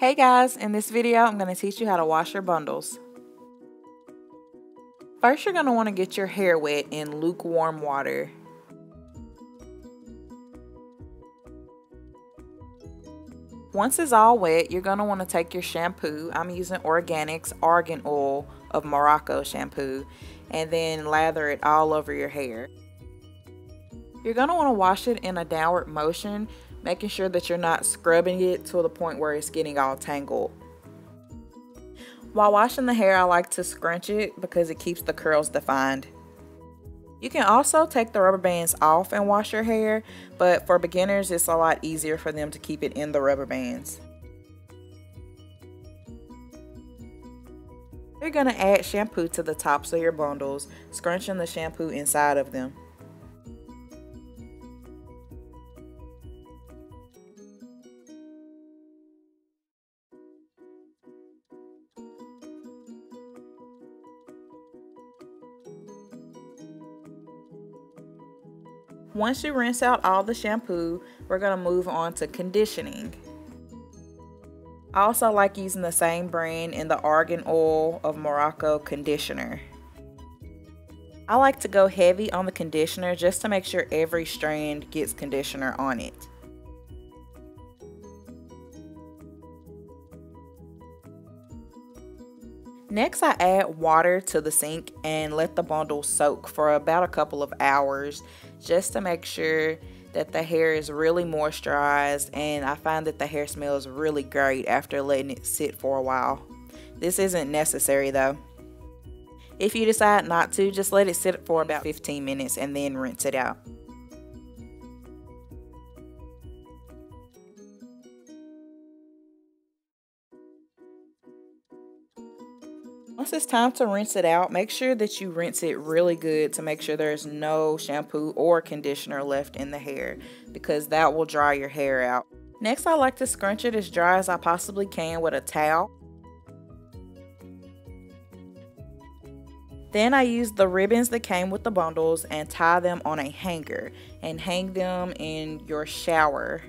Hey guys, in this video I'm going to teach you how to wash your bundles. First you're going to want to get your hair wet in lukewarm water. Once it's all wet, you're going to want to take your shampoo. I'm using Organics Argan Oil of Morocco shampoo, and then lather it all over your hair. You're going to want to wash it in a downward motion, making sure that you're not scrubbing it to the point where it's getting all tangled. While washing the hair, I like to scrunch it because it keeps the curls defined. You can also take the rubber bands off and wash your hair, but for beginners, it's a lot easier for them to keep it in the rubber bands. You're going to add shampoo to the tops of your bundles, scrunching the shampoo inside of them. Once you rinse out all the shampoo, we're going to move on to conditioning. I also like using the same brand in the Argan Oil of Morocco conditioner. I like to go heavy on the conditioner just to make sure every strand gets conditioner on it. Next, I add water to the sink and let the bundle soak for about a couple of hours just to make sure that the hair is really moisturized, and I find that the hair smells really great after letting it sit for a while. This isn't necessary though. If you decide not to, just let it sit for about 15 minutes and then rinse it out. Once it's time to rinse it out, make sure that you rinse it really good to make sure there's no shampoo or conditioner left in the hair, because that will dry your hair out. Next, I like to scrunch it as dry as I possibly can with a towel. Then I use the ribbons that came with the bundles and tie them on a hanger and hang them in your shower.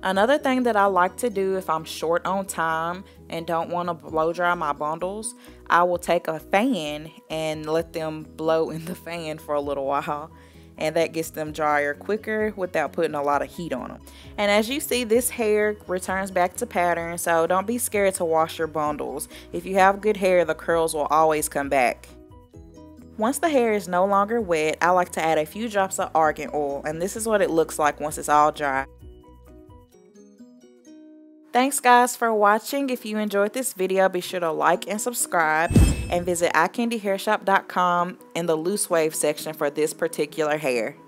Another thing that I like to do if I'm short on time and don't want to blow dry my bundles, I will take a fan and let them blow in the fan for a little while, and that gets them drier quicker without putting a lot of heat on them. And as you see, this hair returns back to pattern, so don't be scared to wash your bundles. If you have good hair, the curls will always come back. Once the hair is no longer wet, I like to add a few drops of argan oil, and this is what it looks like once it's all dry. Thanks guys for watching. If you enjoyed this video, be sure to like and subscribe, and visit iCandyHairShop.com in the loose wave section for this particular hair.